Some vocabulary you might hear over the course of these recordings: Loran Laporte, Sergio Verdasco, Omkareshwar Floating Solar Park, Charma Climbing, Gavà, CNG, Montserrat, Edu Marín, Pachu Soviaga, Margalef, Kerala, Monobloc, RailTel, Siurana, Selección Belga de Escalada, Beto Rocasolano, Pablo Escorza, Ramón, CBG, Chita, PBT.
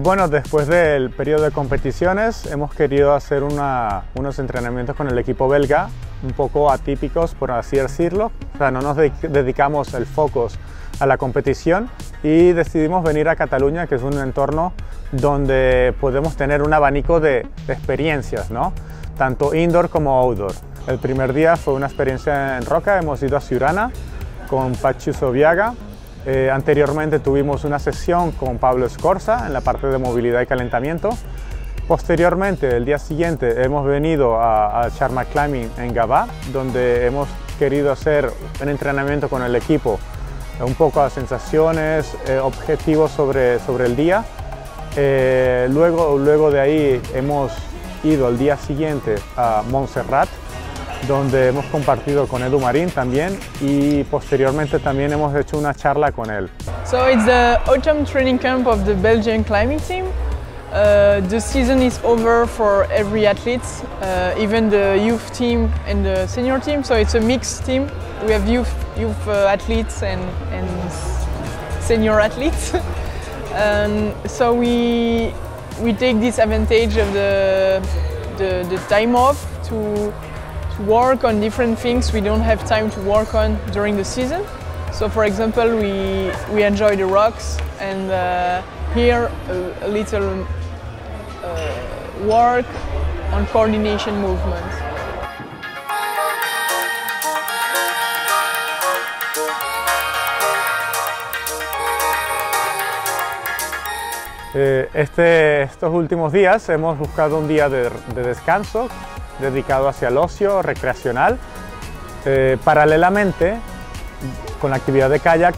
Bueno, después del periodo de competiciones hemos querido hacer unos entrenamientos con el equipo belga, un poco atípicos por así decirlo. O sea, no nos dedicamos el foco a la competición y decidimos venir a Cataluña, que es un entorno donde podemos tener un abanico de experiencias, ¿no? Tanto indoor como outdoor. El primer día fue una experiencia en roca, hemos ido a Siurana con Pachu Soviaga. Anteriormente tuvimos una sesión con Pablo Escorza en la parte de movilidad y calentamiento. Posteriormente, el día siguiente, hemos venido a Charma Climbing en Gavà, donde hemos querido hacer un entrenamiento con el equipo, un poco a sensaciones, objetivos sobre el día. Luego de ahí hemos ido al día siguiente a Montserrat, donde hemos compartido con Edu Marín también, y posteriormente también hemos hecho una charla con él. So it's the autumn training camp of the Belgian climbing team. The season is over for every athlete, even the youth team and the senior team. So it's a mixed team. We have youth athletes and senior athletes. So we take this advantage of the time off to work on different things we don't have time to work on during the season. So for example, we enjoy the rocks, and here a little work on coordination movements. Estos últimos días hemos buscado un día de descanso dedicado hacia el ocio recreacional. Paralelamente con la actividad de kayak,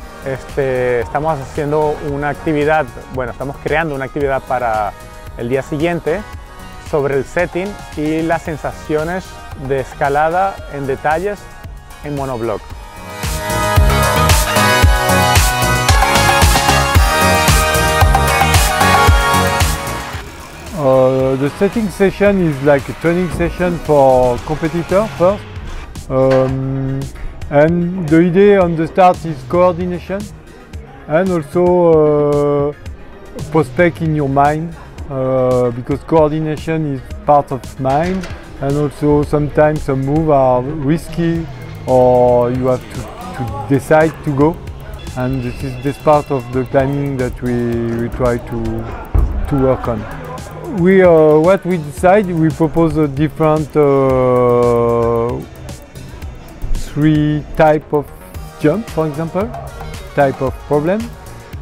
estamos haciendo una actividad, bueno, estamos creando una actividad para el día siguiente sobre el setting y las sensaciones de escalada en detalles en monobloc. The setting session is like a training session for competitors first, and the idea on the start is coordination and also prospect in your mind, because coordination is part of mind, and also sometimes some moves are risky or you have to decide to go, and this part of the climbing that we try to work on. What we decide, we propose a different three type of jump, for example, type of problem,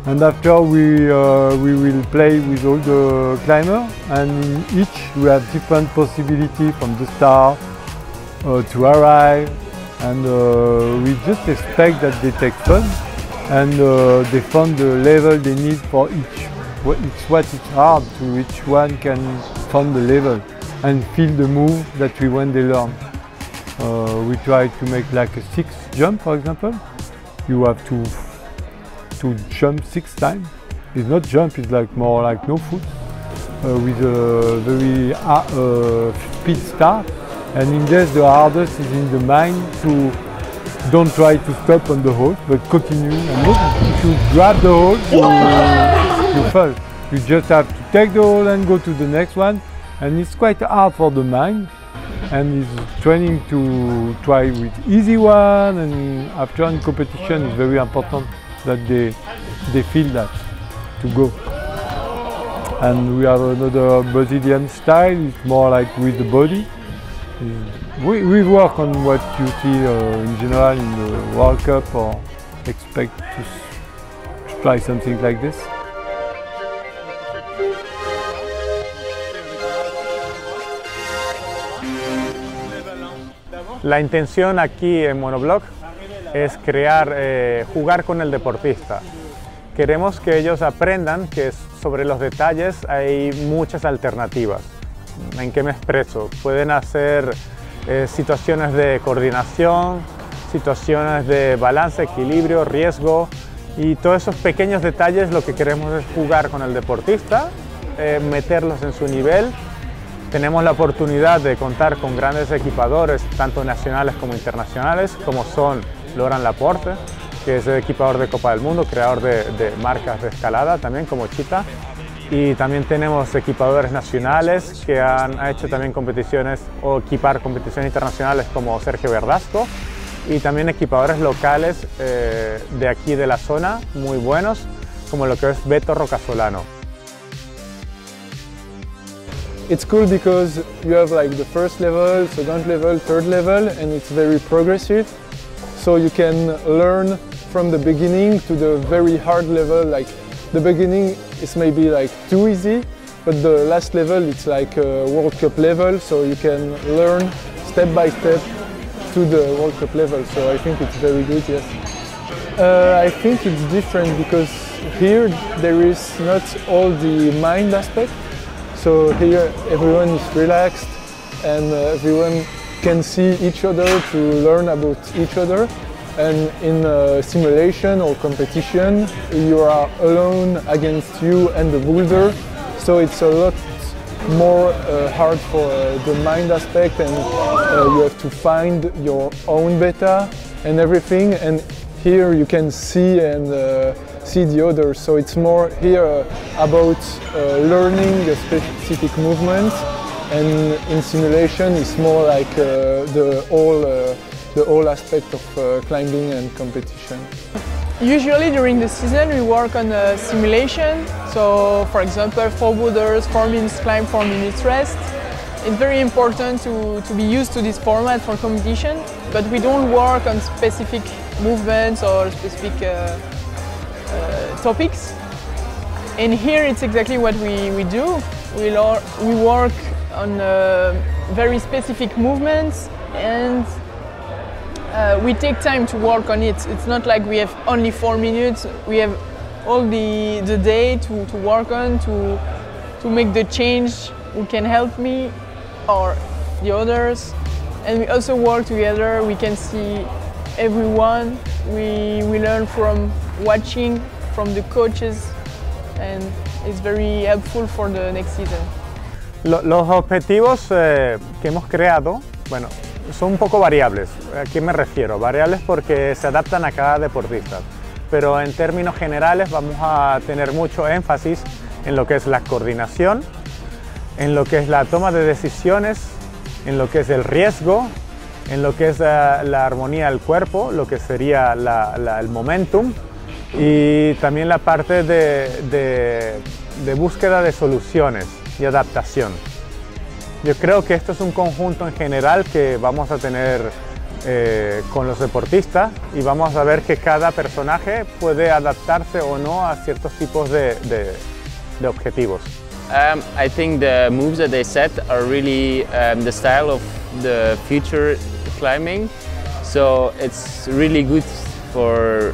and after we will play with all the climbers, and in each we have different possibility from the start to arrive, and we just expect that they take fun and they find the level they need for each. It's what it's hard to each one can find the level and feel the move that we want they learn. We try to make like a 6 jump, for example. You have to jump 6 times. It's not jump, it's like more like no foot, with a very speed start. And in this, the hardest is in the mind to don't try to stop on the hold, but continue and move. If you grab the hold, you fall. You just have to take the hold and go to the next one, and it's quite hard for the mind, and it's training to try with easy one, and after in competition it's very important that they feel that to go. And we have another Brazilian style, it's more like with the body. We work on what you see in general in the World Cup, or expect to try something like this. La intención aquí en Monobloc es crear, jugar con el deportista. Queremos que ellos aprendan que sobre los detalles hay muchas alternativas. ¿En qué me expreso? Pueden hacer situaciones de coordinación, situaciones de balance, equilibrio, riesgo, y todos esos pequeños detalles lo que queremos es jugar con el deportista, meterlos en su nivel Tenemos la oportunidad de contar con grandes equipadores, tanto nacionales como internacionales, como son Loran Laporte, que es el equipador de Copa del Mundo, creador de marcas de escalada también, como Chita. Y también tenemos equipadores nacionales que han hecho también competiciones o equipar competiciones internacionales como Sergio Verdasco. Y también equipadores locales de aquí de la zona, muy buenos, como lo que es Beto Rocasolano. It's cool because you have like the first level, second level, third level, and it's very progressive. So you can learn from the beginning to the very hard level. Like the beginning is maybe like too easy, but the last level it's like a World Cup level. So you can learn step by step to the World Cup level. So I think it's very good. Yes, I think it's different because here there is not all the mind aspect. So here everyone is relaxed and everyone can see each other to learn about each other. And in simulation or competition, you are alone against you and the boulder. So it's a lot more hard for the mind aspect, and you have to find your own beta and everything. And here you can see and see the others. So it's more here about learning a specific movement, and in simulation it's more like the whole aspect of climbing and competition. Usually during the season we work on a simulation. So for example, 4 boulders, 4 minutes climb, 4 minutes rest. It's very important to be used to this format for competition, but we don't work on specific movements or specific topics. And here it's exactly what we do. We work on very specific movements, and we take time to work on it. It's not like we have only 4 minutes. We have all the day to work on, to make the change who can help me or the others. And we also work together. We can see everyone. We learn from watching, from the coaches, and it's very helpful for the next season. Los objetivos que hemos creado, bueno, son un poco variables. ¿A qué me refiero? Variables porque se adaptan a cada deportista, pero en términos generales vamos a tener mucho énfasis en lo que es la coordinación, en lo que es la toma de decisiones, en lo que es el riesgo, en lo que es la armonía del cuerpo, lo que sería el momentum, y también la parte de búsqueda de soluciones y adaptación. Yo creo que esto es un conjunto en general que vamos a tener con los deportistas, y vamos a ver que cada personaje puede adaptarse o no a ciertos tipos de objetivos. I think the moves that they set are really the style of the future climbing, so it's really good for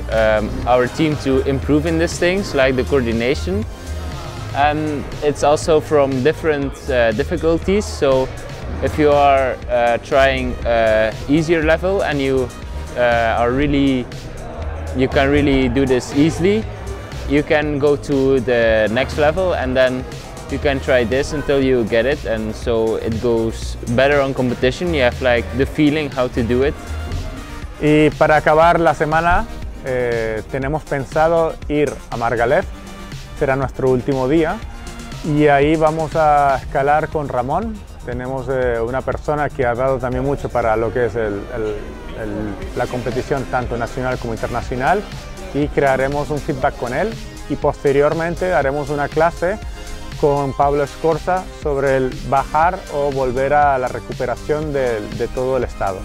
our team to improve in these things, like the coordination. And it's also from different difficulties, so if you are trying easier level and you you can really do this easily, you can go to the next level and then you can try this until you get it, and so it goes better on competition. You have like the feeling how to do it. Y para acabar la semana tenemos pensado ir a Margalef. Será nuestro último día y ahí vamos a escalar con Ramón. Tenemos una persona que ha dado también mucho para lo que es la competición tanto nacional como internacional, y crearemos un feedback con él, y posteriormente haremos una clase con Pablo Escorza sobre el bajar o volver a la recuperación de todo el estado.